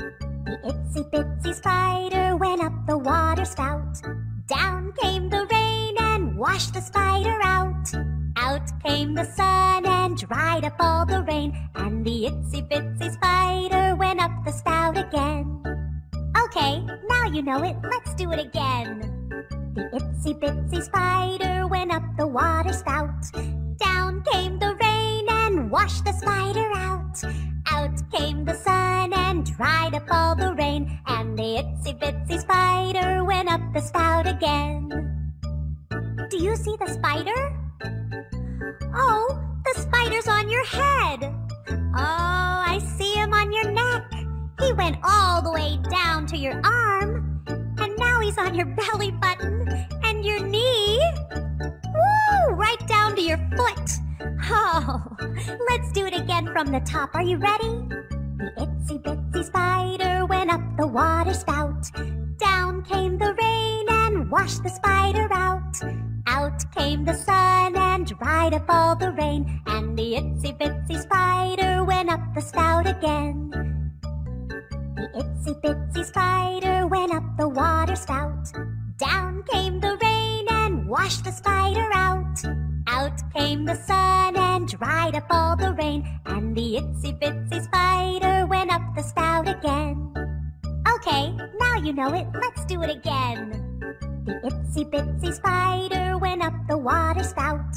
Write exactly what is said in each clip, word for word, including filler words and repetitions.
The itsy bitsy spider went up the water spout. Down came the rain and washed the spider out. Out came the sun and dried up all the rain. And the itsy bitsy spider went up the spout again. Okay, now you know it, let's do it again. The itsy bitsy spider went up the water spout. Down came the rain and washed the spider out. Out came the sun and dried up all the rain. And the itsy bitsy spider went up the spout again. Do you see the spider? Oh, the spider's on your head. Oh, I see him on your neck. He went all the way down to your arm. He's on your belly button and your knee. Woo! Right down to your foot. Oh, let's do it again from the top. Are you ready? The itsy bitsy spider went up the water spout. Down came the rain and washed the spider out. Out came the sun and dried up all the rain. And the itsy bitsy spider went up the spout again. The itsy bitsy spider went up the water spout. Down came the rain and washed the spider out. Out came the sun and dried up all the rain. And the itsy bitsy spider went up the spout again. Okay, now you know it, let's do it again. The itsy bitsy spider went up the water spout.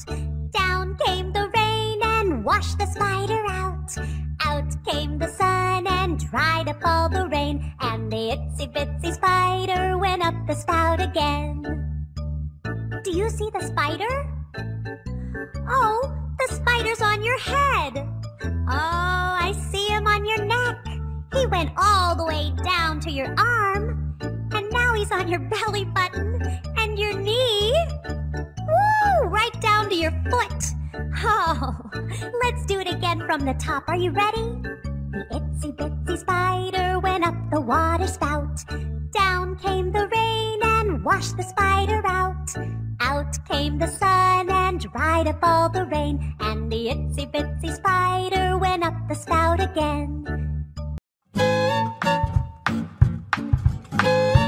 Down came the rain and washed the spider out. Out came the sun and dried up all the rain. And the itsy bitsy spider went up the spout again. Do you see the spider? Oh, the spider's on your head. Oh, I see him on your neck. He went all the way down to your arm. And now he's on your belly button and your knee. Woo! Right down to your foot. Oh, let's do it again from the top. Are you ready? The itsy bitsy spider went up the water spout. Down came the rain and washed the spider out. Out came the sun and dried up all the rain. And the itsy bitsy spider went up the spout again. Here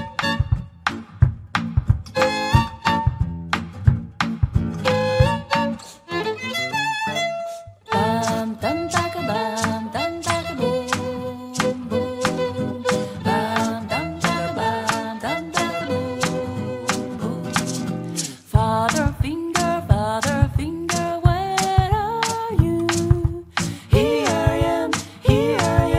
I am, here I am.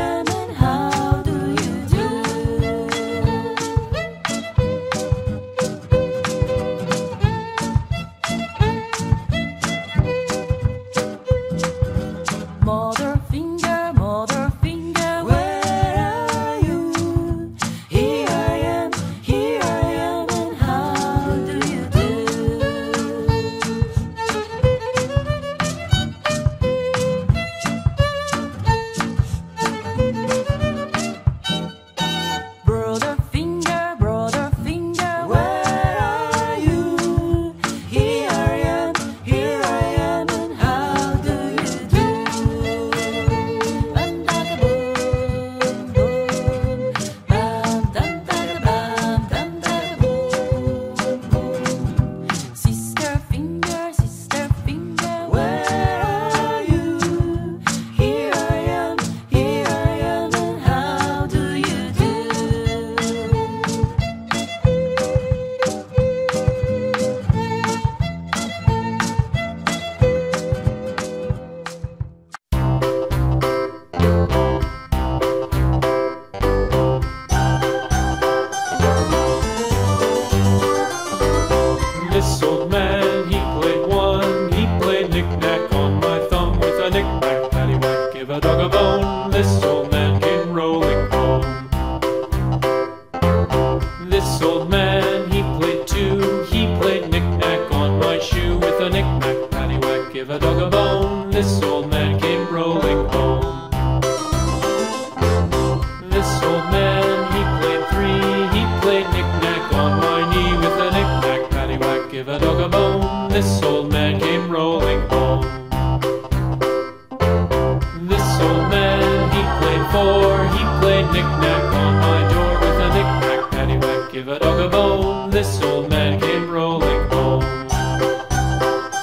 knick-knack on my door with a knick-knack paddywhack. Give a dog a bone, this old man came rolling home.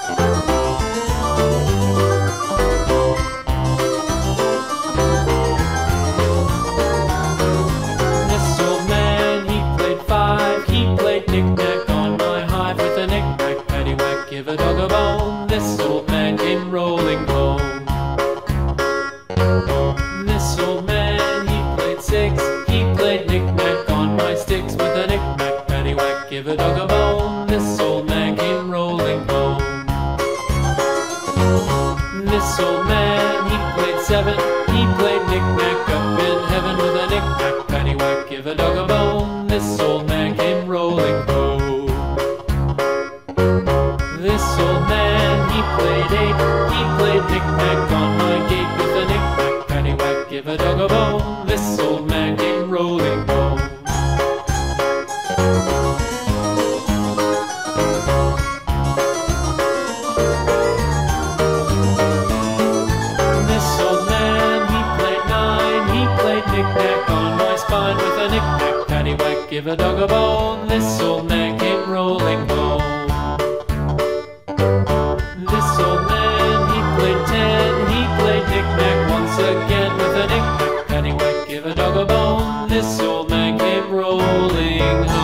This old man, he played five, he played knick-knack on my hive with a knick-knack paddywhack. Give a dog a bone, this old man came rolling home. This old man, he played six, he played knick-knack on my sticks with a knick-knack paddywhack. Give a dog a bone, this old man came rolling home. This old man, he played seven, he played knick-knack up in heaven with a knick-knack paddywhack. Give a dog a bone, this old man came rolling home. This old man, he played eight, he played knick-knack on my gate with a knick-knack paddywhack. Give a dog a bone, this old man came rolling home. This old man, he played nine, he played knick-knack on my spine with a knick-knack paddywhack. Give a dog a bone, this old man came rolling home. This old man, he played ten, he played knick-knack once again with a knick-knack paddywhack. Give a dog a bone, this old man came rolling home.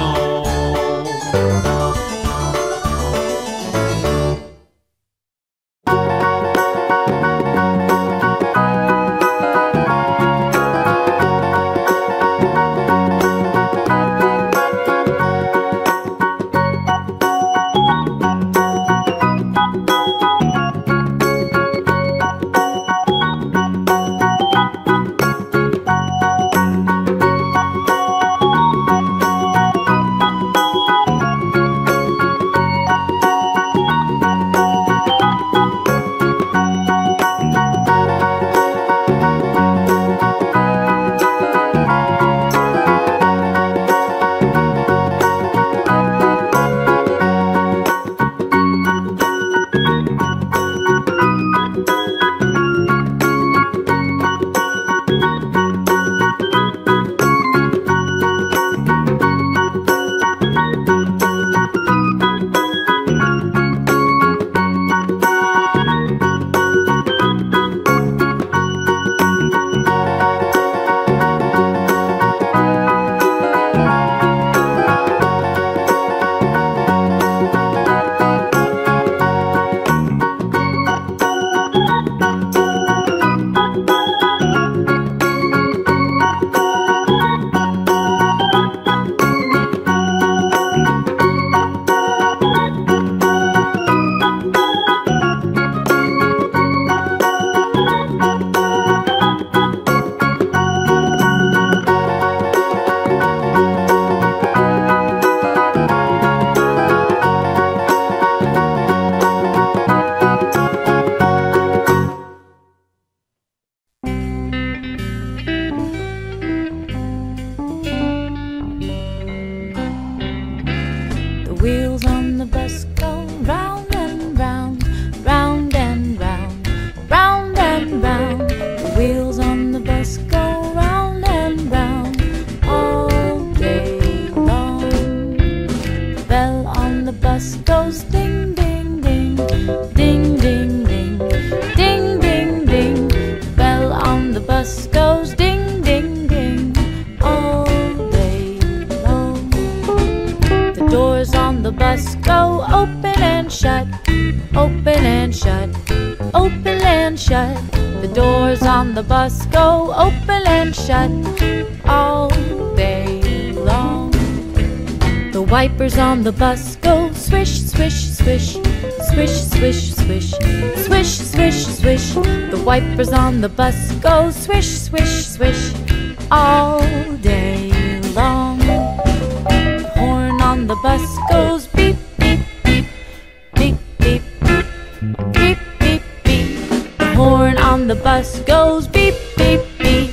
Wipers on the bus go swish, swish, swish, swish, swish, swish, swish, swish, swish. The wipers on the bus go swish, swish, swish, all day long. The horn on the bus goes beep, beep, beep, beep, beep, beep, beep, beep, beep. The horn on the bus goes beep, beep, beep,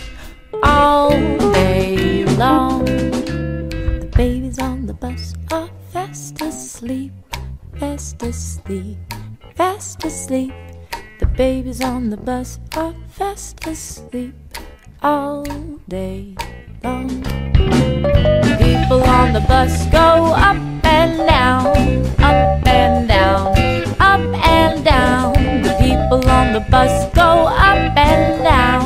all day long. The babies on the bus are fast asleep, fast asleep, fast asleep. The babies on the bus are fast asleep all day long. the bus go up and down, up and down, up and down. The people on the bus go up and down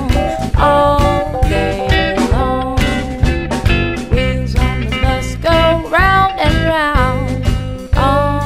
all day long. Wheels on the bus go round and round all day long.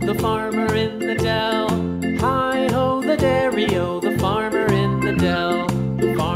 The farmer in the dell, the farmer in the dell, the farmer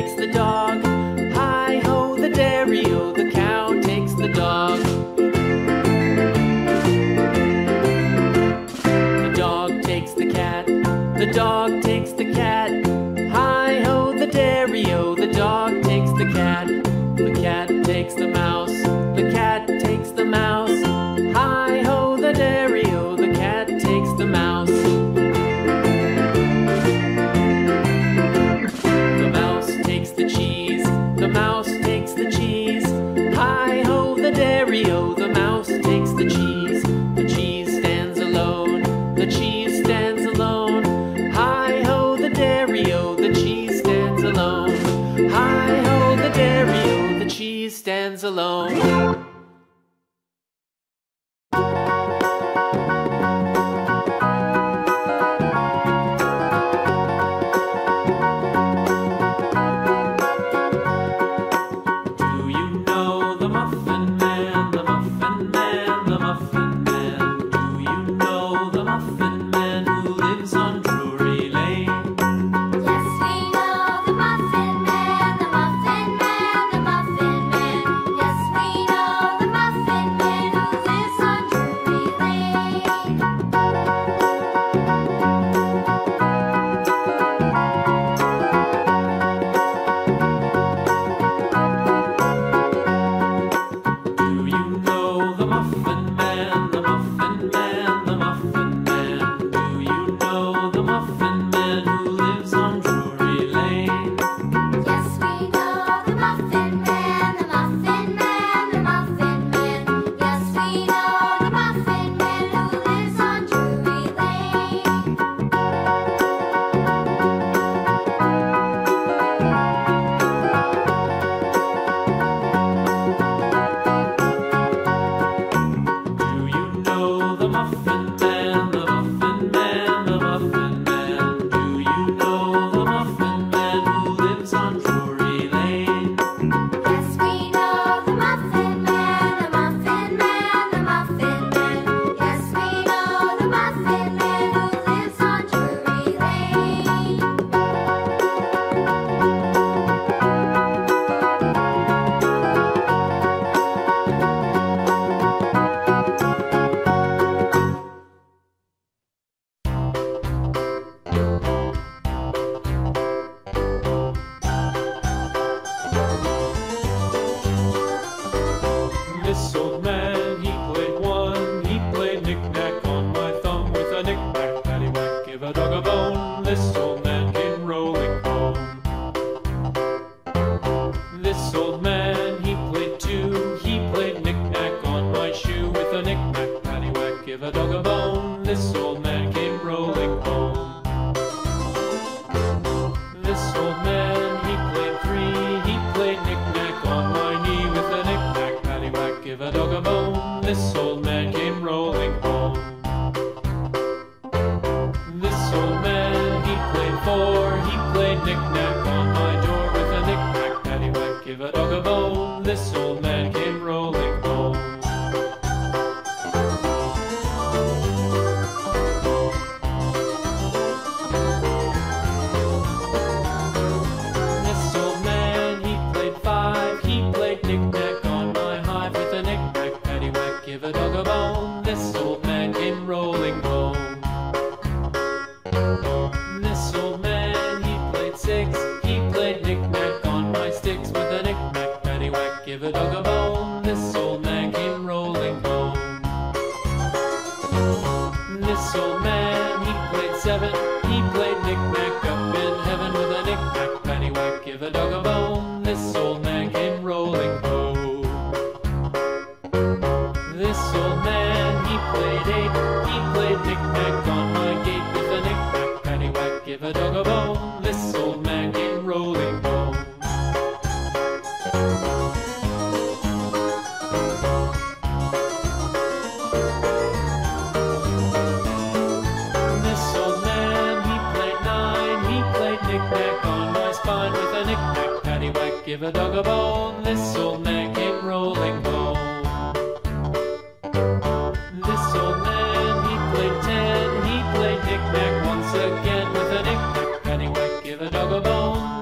takes the dog. Hi-ho, the dairy-o, the cow takes the dog. The dog takes the cat. The dog takes the cat. Hi-ho, the dairy-o, the dog takes the cat. The cat takes the mouse. The cat takes the mouse. Hi-ho, the dairy-o, the cat takes the mouse. The mouse takes the cheese. The mouse takes the cheese. Hi-ho, the dairy-o, the mouse takes the cheese. The cheese stands alone. The cheese stands alone. Hi-ho, the dairy-o, the cheese stands alone. Hi-ho, the dairy-o, the cheese stands alone. Give a dog a bone, this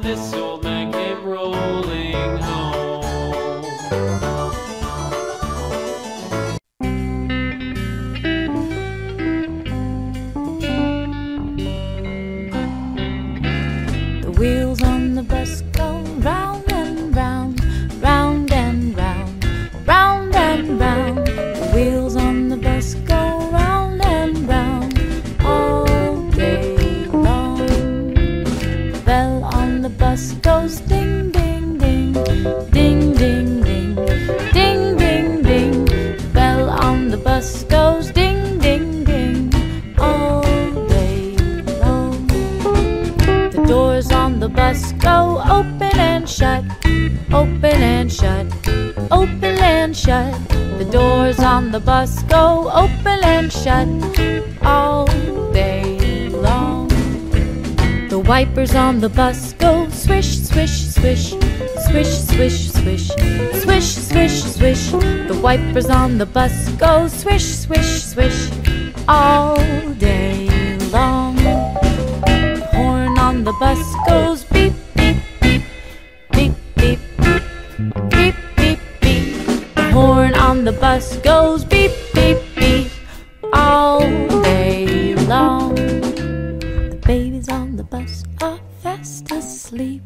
old man came. bells ding ding ding, ding ding ding, ding ding ding. The bell on the bus goes ding ding ding all day long. The doors on the bus go open and shut, open and shut, open and shut. The doors on the bus go open and shut all day long. The wipers on the bus go swish, swish, swish, swish, swish, swish, swish, swish, swish. The wipers on the bus go swish, swish, swish all day long. The horn on the bus goes beep, beep, beep, beep, beep, beep, beep, beep. The horn on the bus goes beep, beep, beep all day long. The babies on the bus are fast asleep,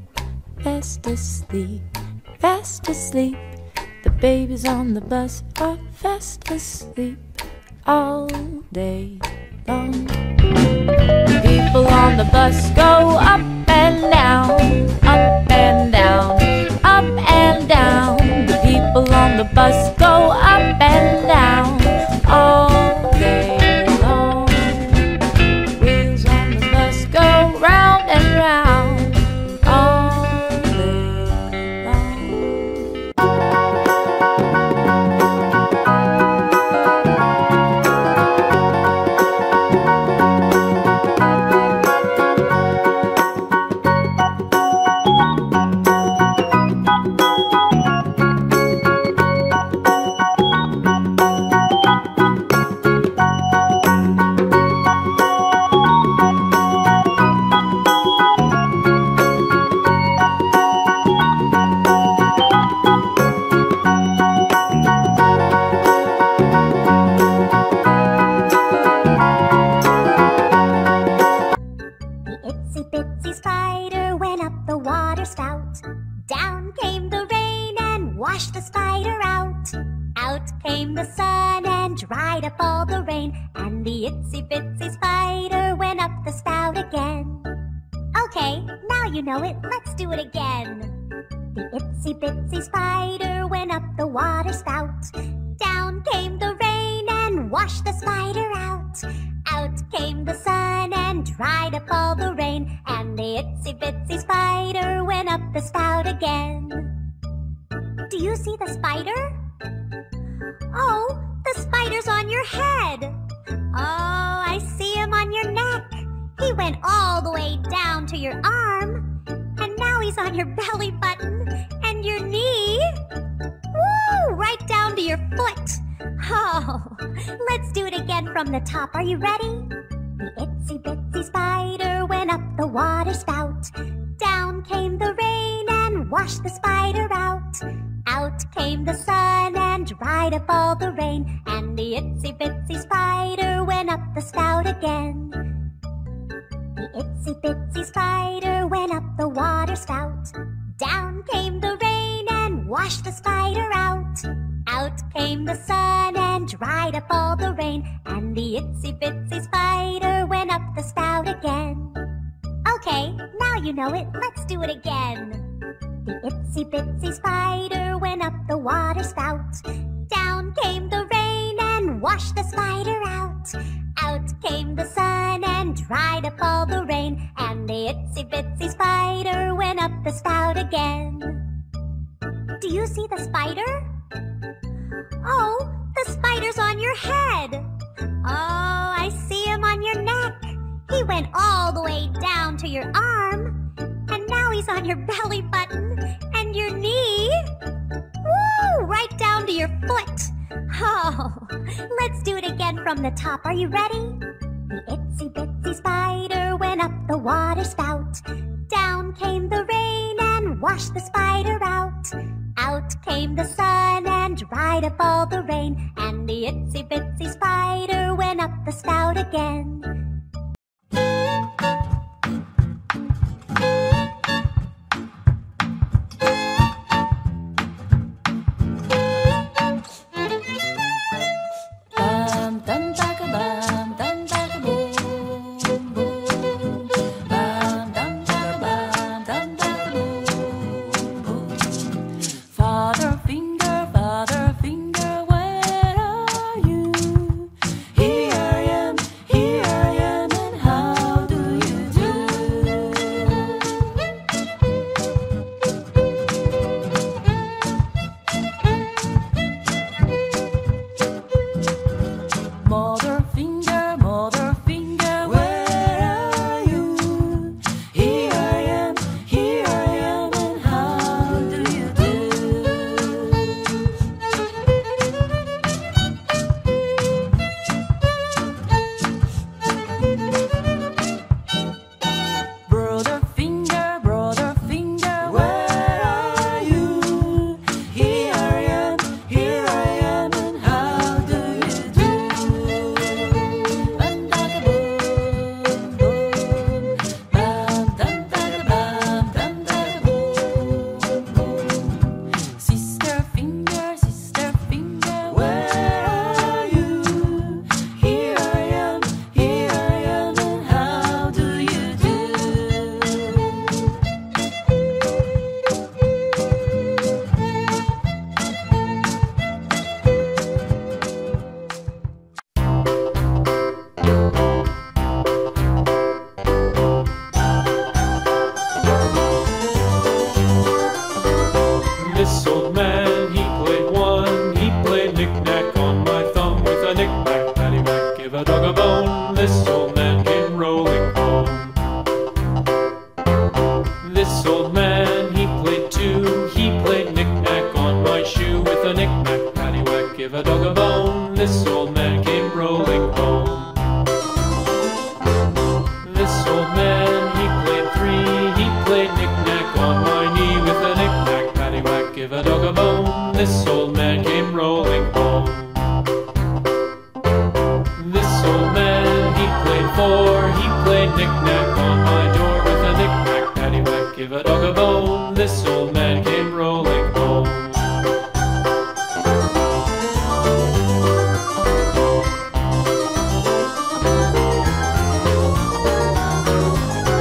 fast asleep, fast asleep. The babies on the bus are fast asleep all day long. The people on the bus go up and down, up and down, up and down. The people on the bus go up and down all day. Boom. This old man came rolling home. This old man he played for, he played knick-knack on my door with a knick-knack, paddywhack, give a dog a bone. This old man came rolling home.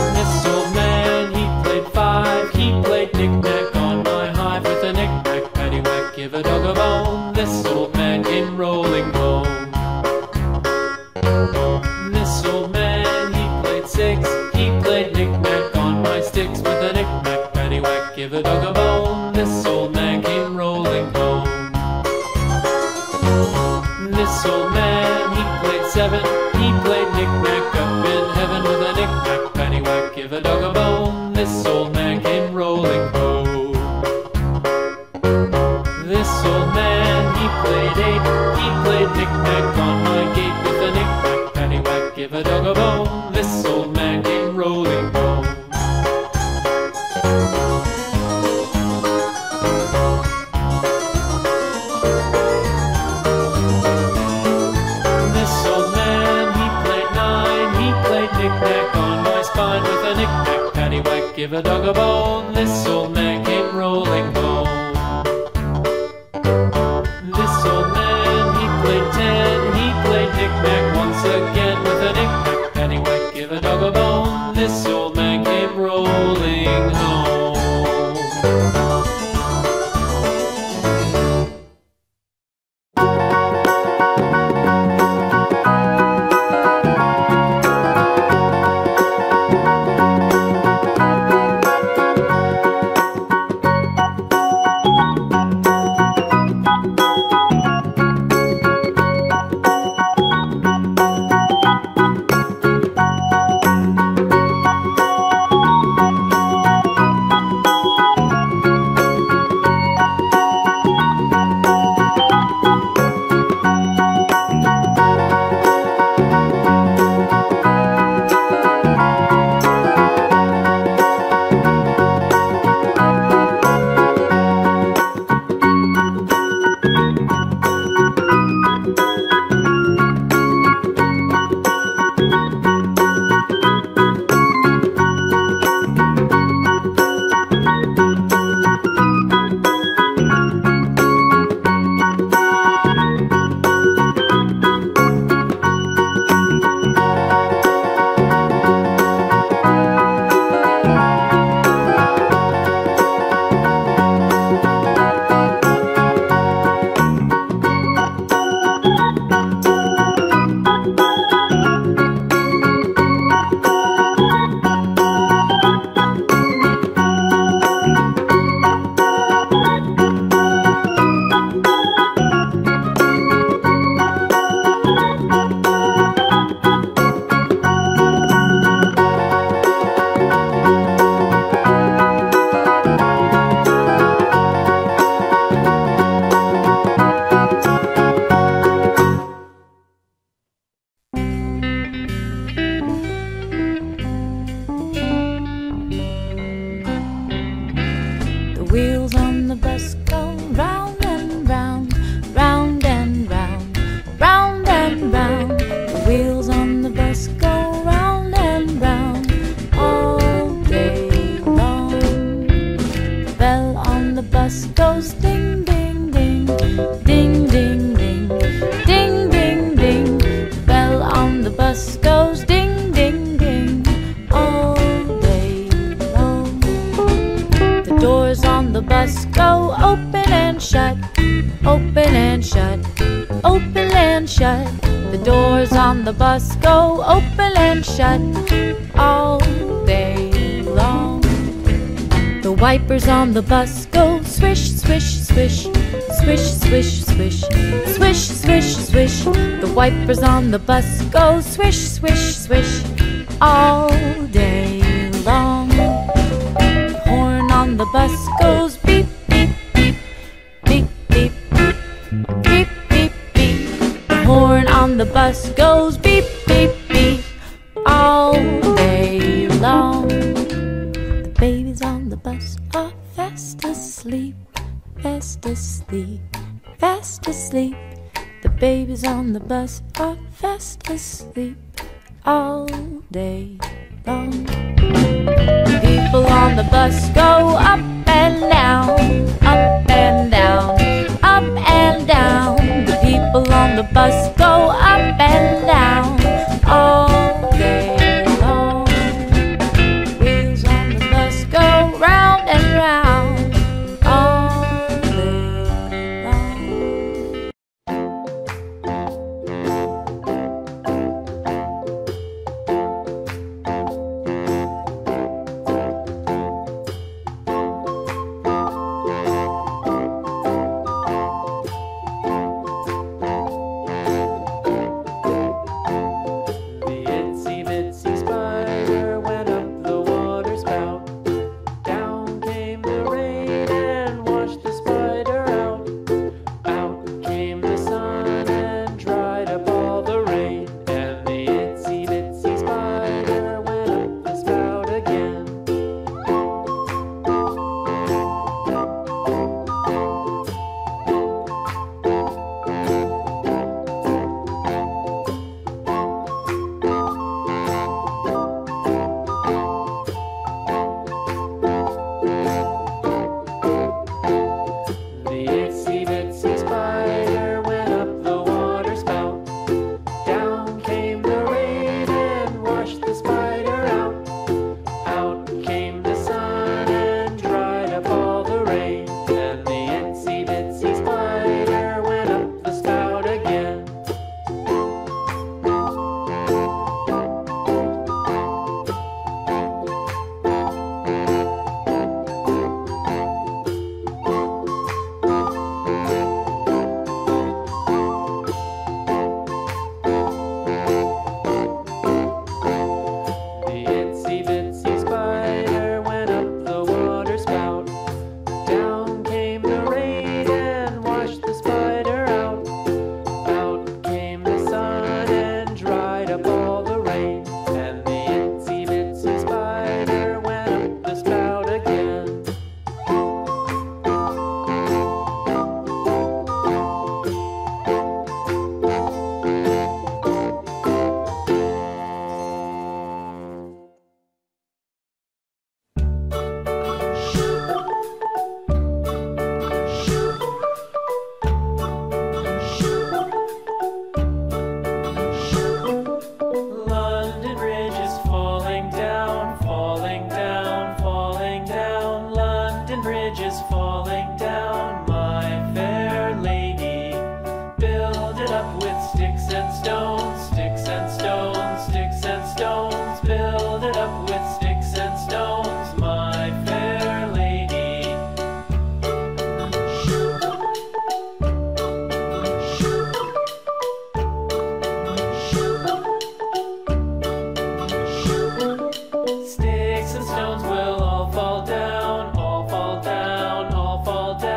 This old man he played five, he played knick-knack on my hive with a knick-knack, paddywhack, give a dog a bone. This old man came rolling home. This old man, he played six, he played knick-knack on my sticks with a knick-knack, paddywhack, give a dog a bone. This old man came rolling home. This old man, he played seven, he played knick-knack up in heaven with a knick-knack, paddywhack, give a dog a bone. This old man came rolling home. This old man, he played eight, he played knick-knack on my gate with a knick-knack, give a dog a bone. This old man came rolling home. This old man, he played nine, he played knick-knack on my spine with a knick-knack, paddywhack, give a dog a bone. This old man came rolling home. This old man, he played ten, he played knick-knack once again. This old man came rolling home. On the bus go swish, swish, swish, swish, swish, swish, swish, swish, swish. The wipers on the bus go swish, swish, swish, all day long. The horn on the bus goes beep, beep, beep, beep, beep, beep, beep, beep, beep. The horn on the bus goes beep, beep, beep, all day long. The babies on the bus are fast asleep, fast asleep, fast asleep. The babies on the bus are fast asleep all day long. People on the bus go up and down, up and down, up and down. The people on the bus go up and down all day long. Wheels on the bus go round and round all day long. Sticks and stones will all fall down, all fall down, all fall down.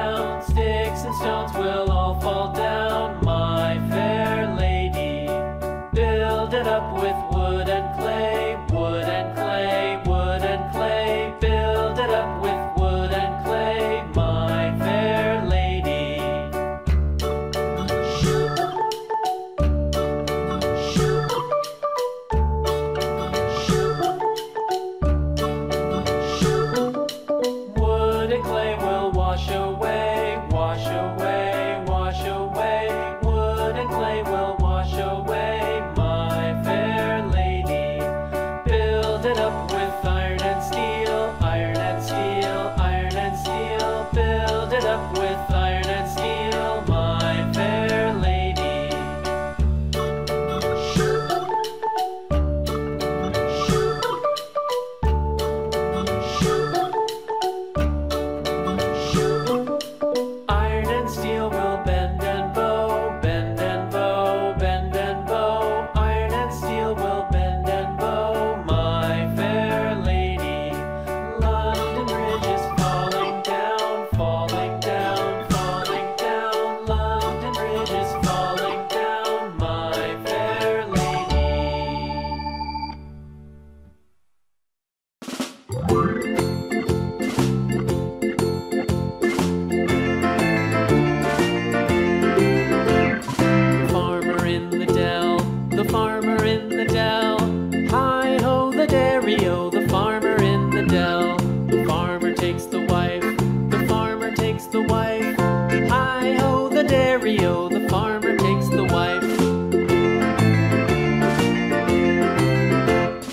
rodeo, the farmer takes the wife.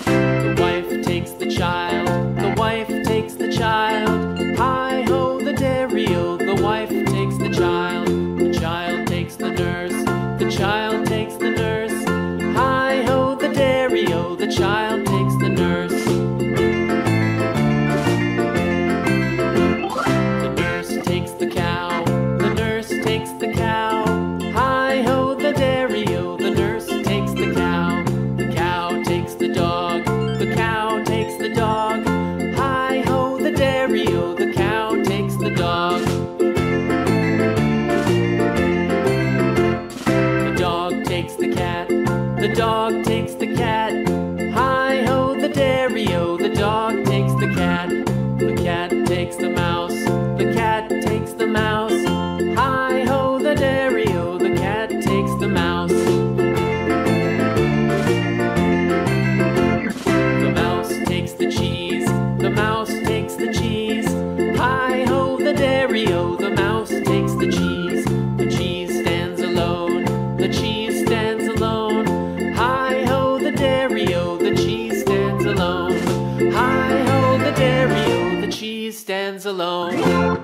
The wife takes the child, the wife takes the child. Hi-ho, the dairy-o, the wife takes the child. The child takes the nurse, the child takes the nurse. Hi-ho, the dairy-o, the child takes the nurse. The nurse takes the cow, the nurse takes the cow. Hi-ho, the dairy-o, the nurse takes the cow. The cow takes the dog, the cow takes the dog. Hi-ho, the dairy-o, the cow takes the dog. The dog takes the cat, the dog takes the cat. Hi-ho, the dairy-o, the dog takes the cat. The cat takes the mouse, the cat takes the mouse. Hi-ho, the dairy-o, the cat takes the mouse. The mouse takes the cheese, the mouse takes the cheese. Hi-ho, the dairy-o, the mouse takes the cheese. The cheese stands alone, the cheese stands alone. Hi-ho, the dairy-o, the cheese stands alone. Hi-ho, the dairy-o, the cheese stands alone.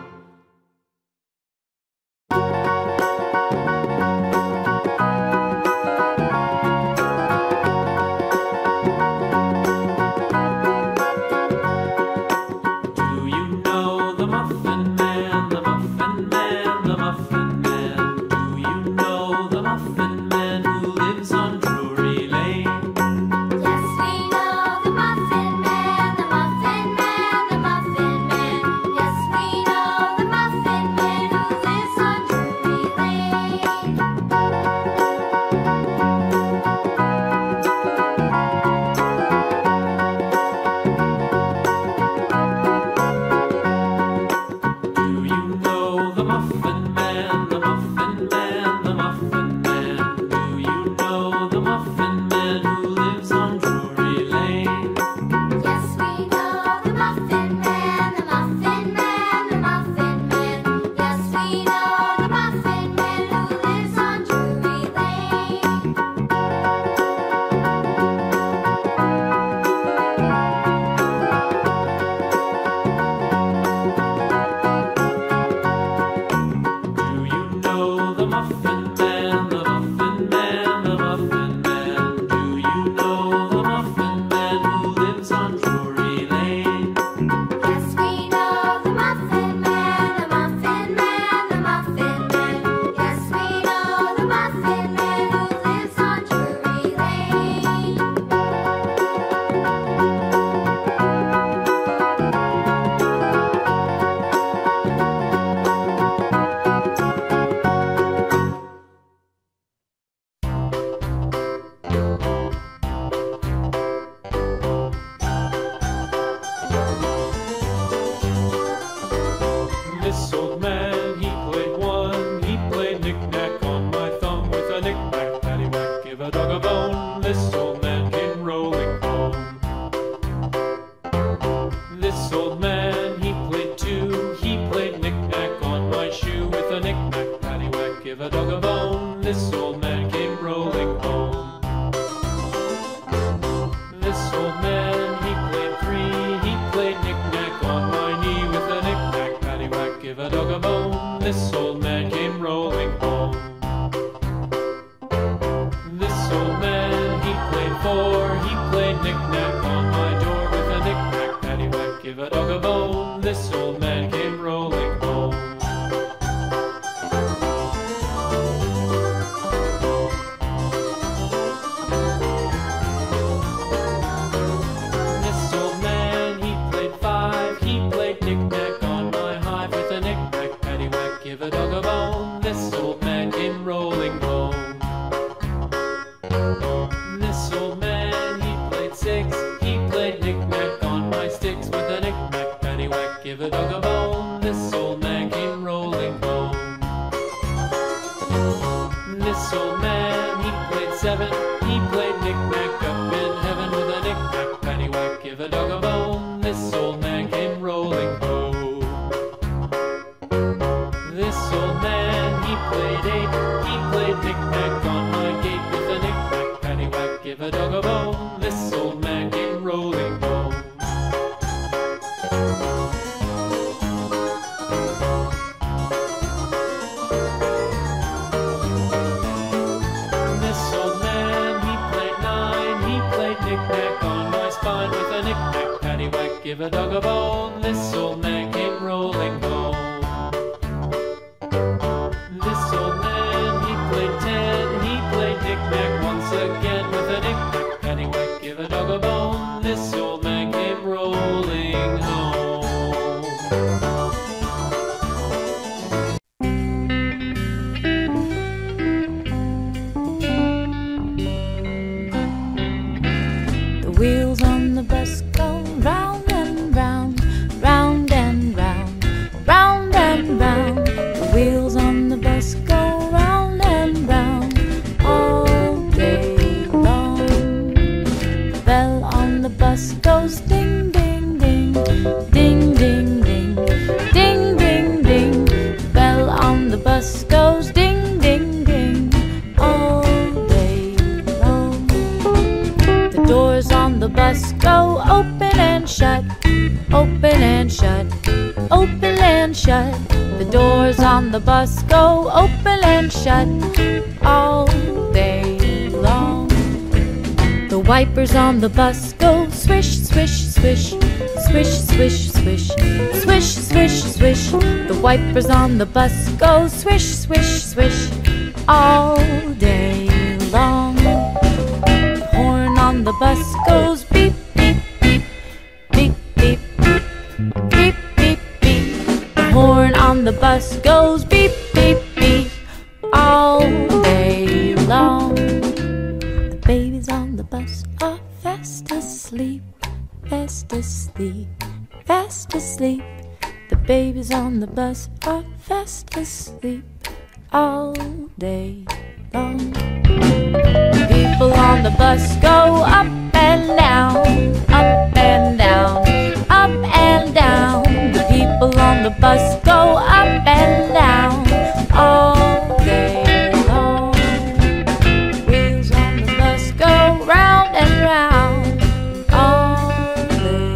This old man, he played eight. He played knick-knack on my gate with a knick-knack, paddywhack, give a dog a bone. This old man came rolling home. This old man, he played nine. He played knick-knack on my spine with a knick-knack, paddywhack, give a dog a bone. This old man came rolling home. The bus go open and shut all day long. The wipers on the bus go swish, swish, swish, swish, swish, swish, swish, swish, swish. The wipers on the bus go swish, swish, swish all day long. The horn on the bus goes beep, beep, beep, beep, beep, beep, beep, beep. The horn on the bus goes beep, beep, beep all day long. The babies on the bus are fast asleep, fast asleep, fast asleep. The babies on the bus are fast asleep all day long. The people on the bus go up and down, up and down, up and down. The people on the bus go up and down all day long. The wheels on the bus go round and round all day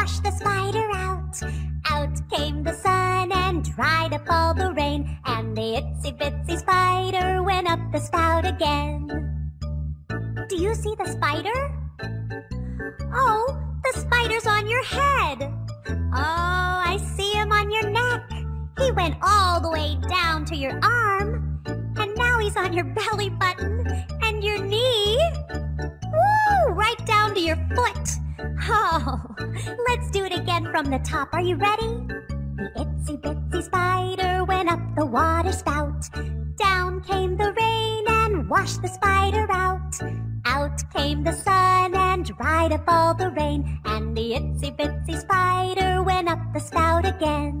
washed the spider out. Out came the sun and dried up all the rain, and the itsy-bitsy spider went up the spout again. Do you see the spider? Oh, the spider's on your head. Oh, I see him on your neck. He went all the way down to your arm, and now he's on your belly button and your knee. Woo! Right down to your foot. Oh, let's do it again from the top. Are you ready? The itsy-bitsy spider went up the water spout. Down came the rain and washed the spider out. Out came the sun and dried up all the rain, and the itsy-bitsy spider went up the spout again.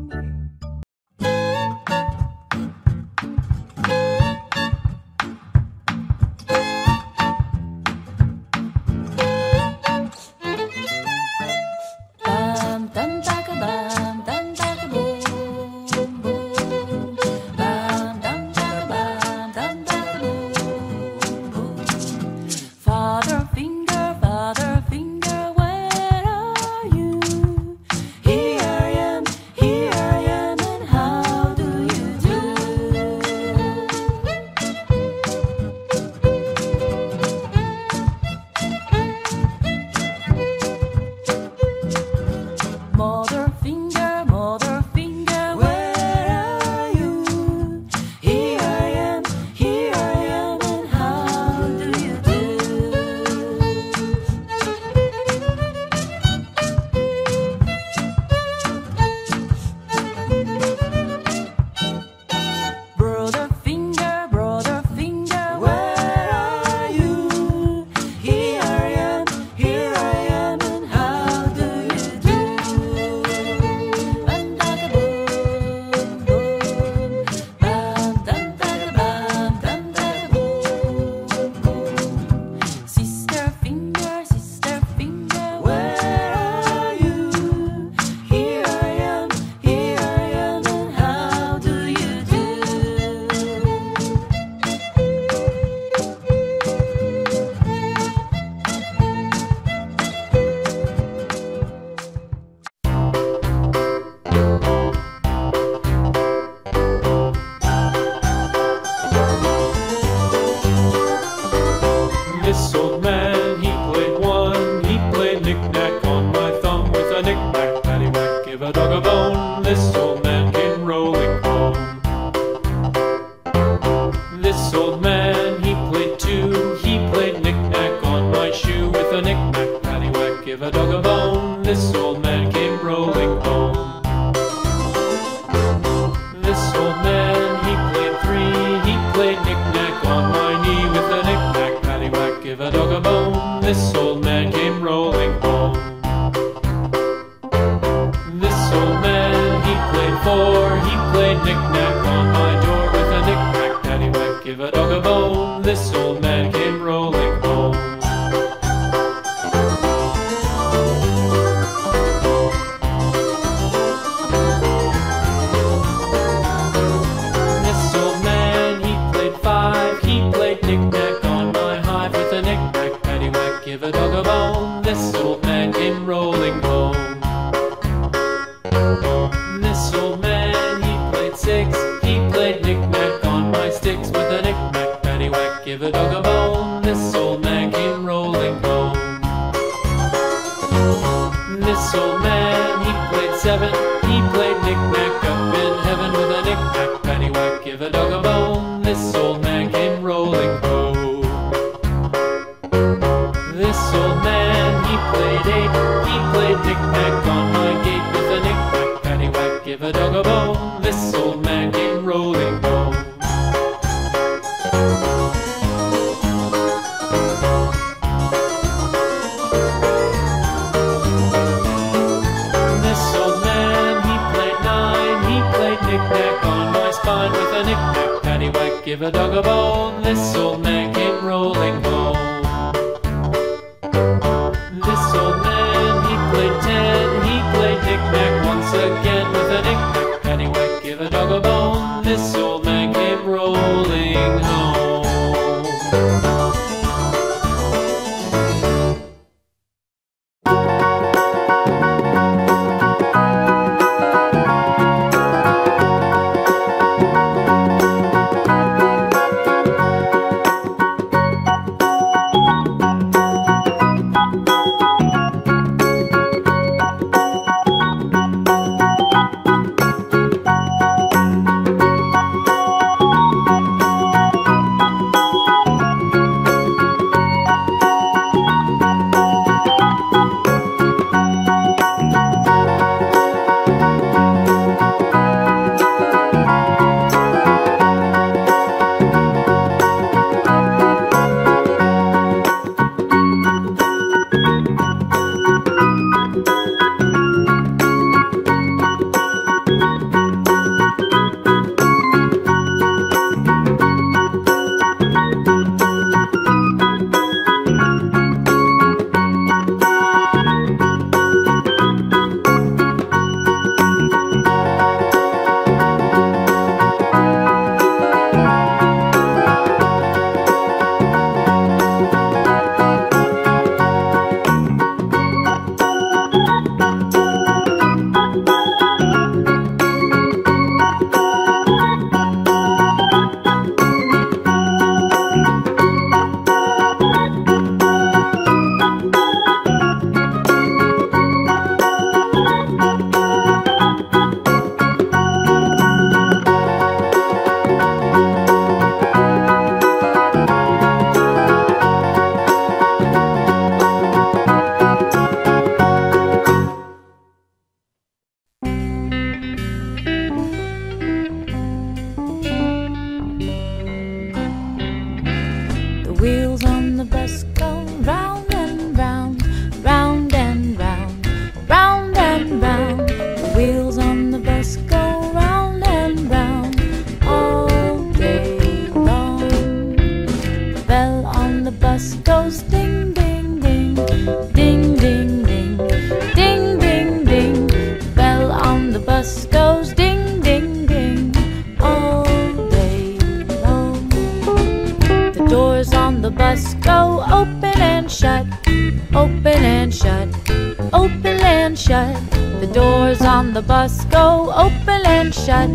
open and shut. The doors on the bus go open and shut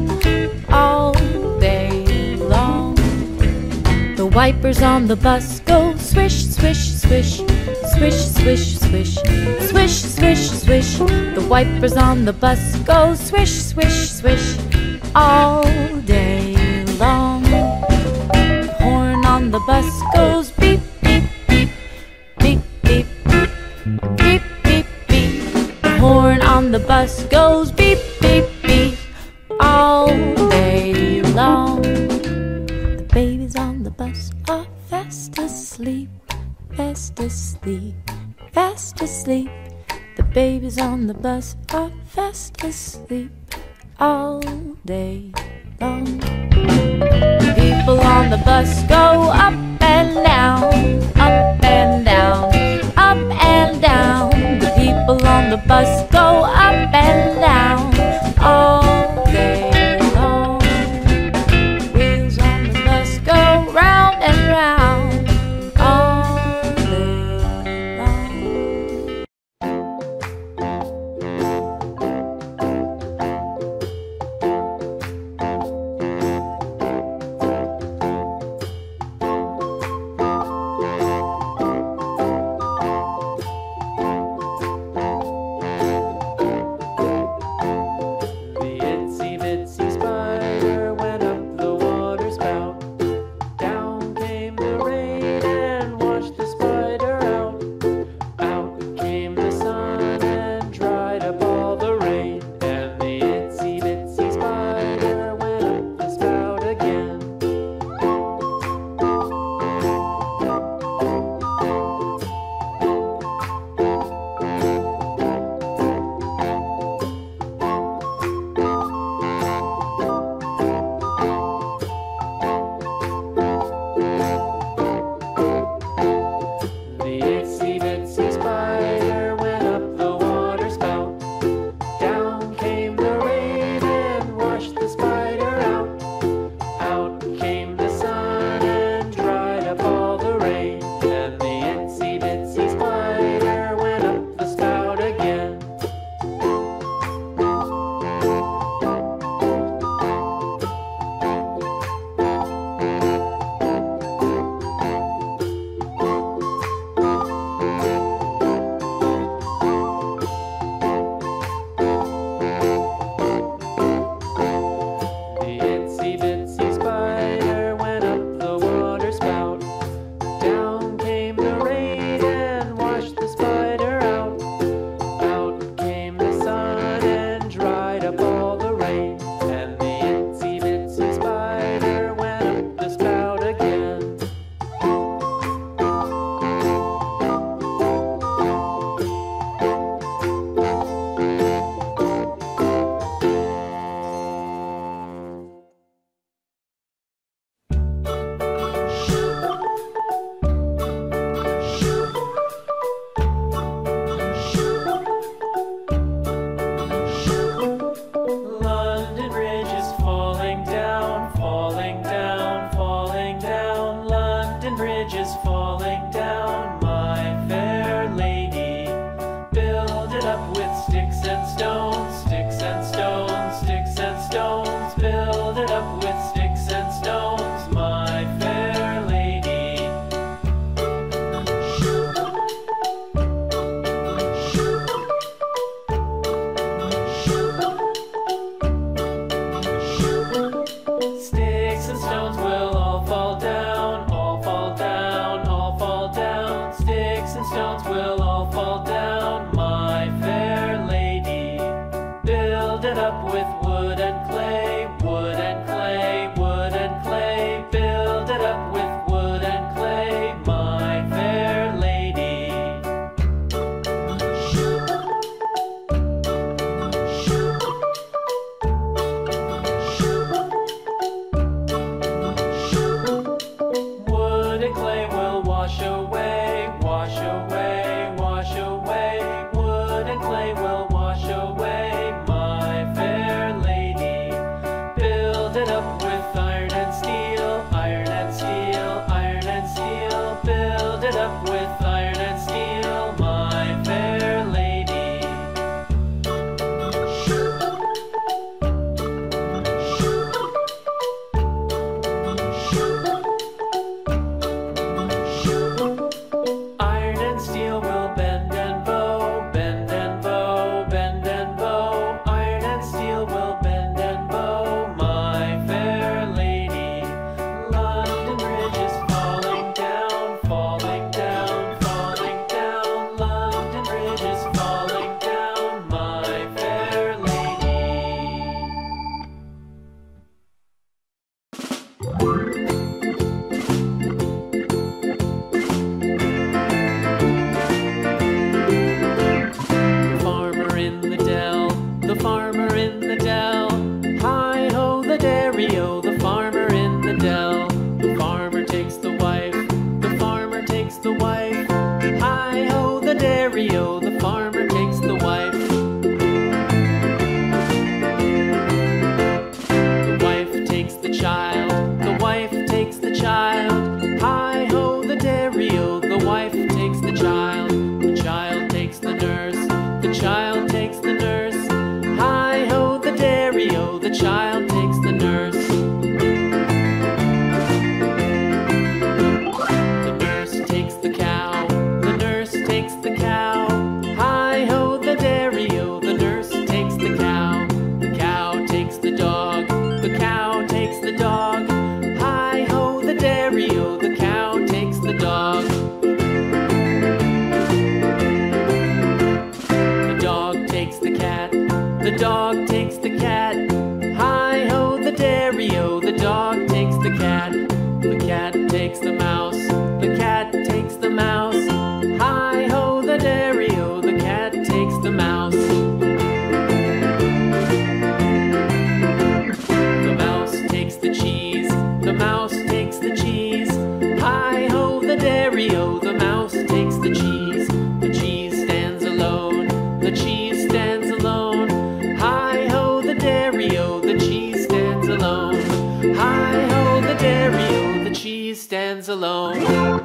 all day long. The wipers on the bus go swish, swish, swish, swish, swish, swish, swish, swish, swish. The wipers on the bus go swish, swish, swish all day long. The horn on the bus goes beep, beep, beep, beep, beep, beep, beep, beep. The horn on the bus goes beep, beep, beep all day long. The babies on the bus are fast asleep, fast asleep, fast asleep. The babies on the bus are fast asleep all day long. People on the bus go up and down, up and down, up and down. The people on the bus go up and down all day long. The wheels on the bus go round and round all day long. With iron and steel, my fair lady. child takes the nurse. The nurse takes the cow. The nurse takes the cow. Hi-ho, the dairy-o. The nurse takes the cow. The cow takes the dog. The cow takes the dog. Hi-ho, the dairy-o. The cow takes the dog. The dog takes the cat. The dog takes the cat. Hi-ho, the dairy-o. The dog takes the cat. The cat takes the mouse. The cat takes the mouse. Hi-ho, the dairy-o. The cat takes the mouse. The mouse takes the cheese. The mouse takes the cheese. Hi-ho, the dairy-o. The mouse takes the cheese. The cheese stands alone. The cheese stands alone. The cheese stands alone. Hi-ho, the dairy-o. The cheese stands alone.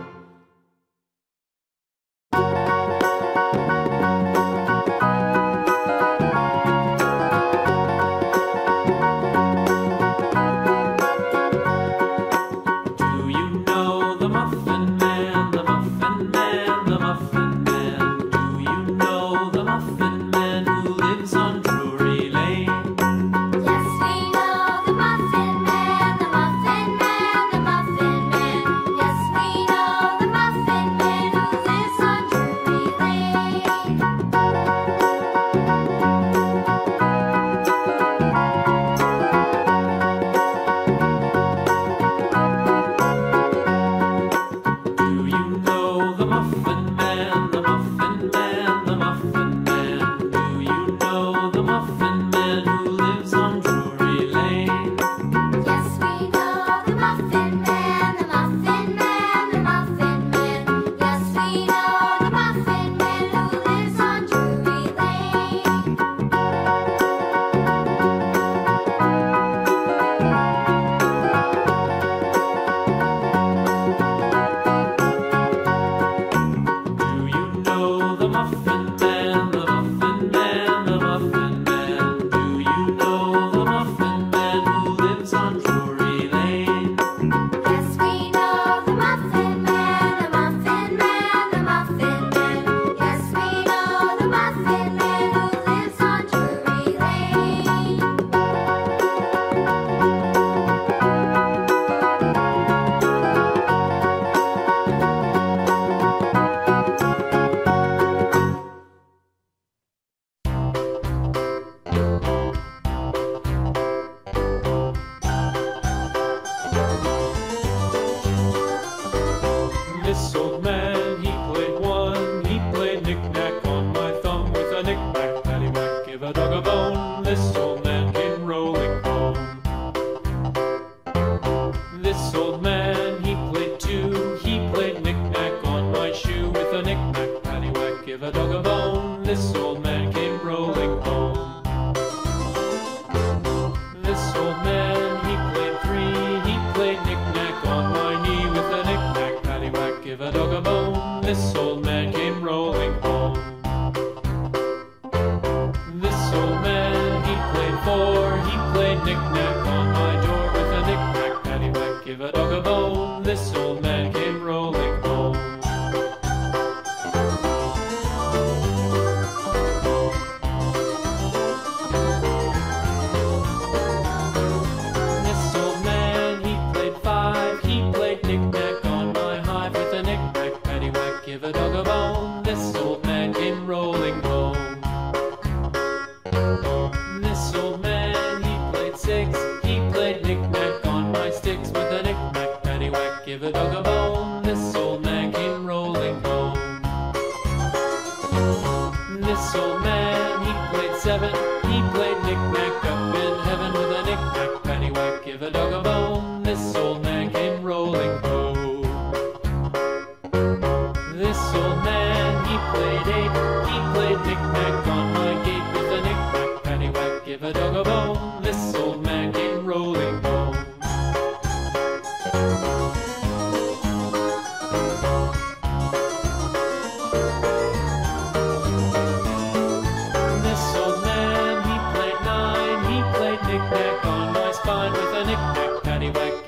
This old man,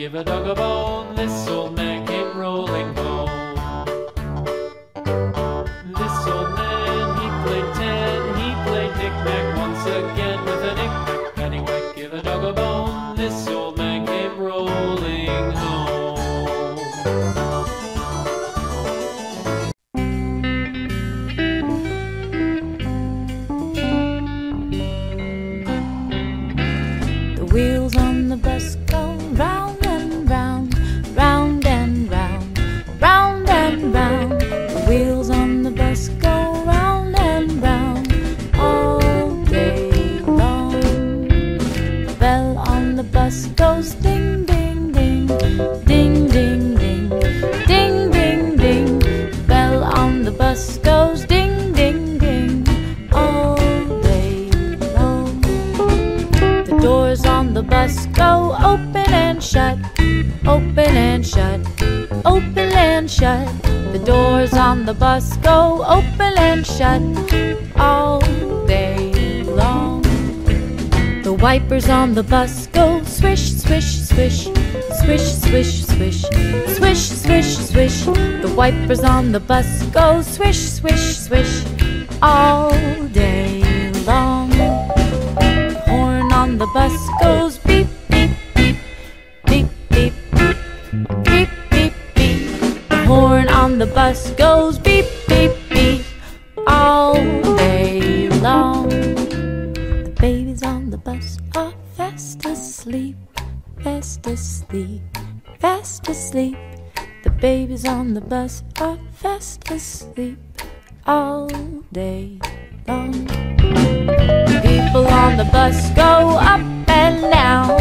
Give a dog a bone, this'll make him rolling home. This old man, he played ten, he played knick-knack once again with a knick-knack pennywhack. Give a dog a bone, this'll make him rolling home. The doors on the bus go open and shut all day long. The wipers on the bus go swish, swish, swish, swish, swish, swish, swish, swish, swish. The wipers on the bus go swish, swish, swish all day long. The horn on the bus goes beep, beep, beep, beep, beep, beep, beep, beep, beep. The horn on the bus goes beep, beep, beep all day long. The babies on the bus are fast asleep, fast asleep, fast asleep. The babies on the bus are fast asleep all day long. People on the bus go up and down,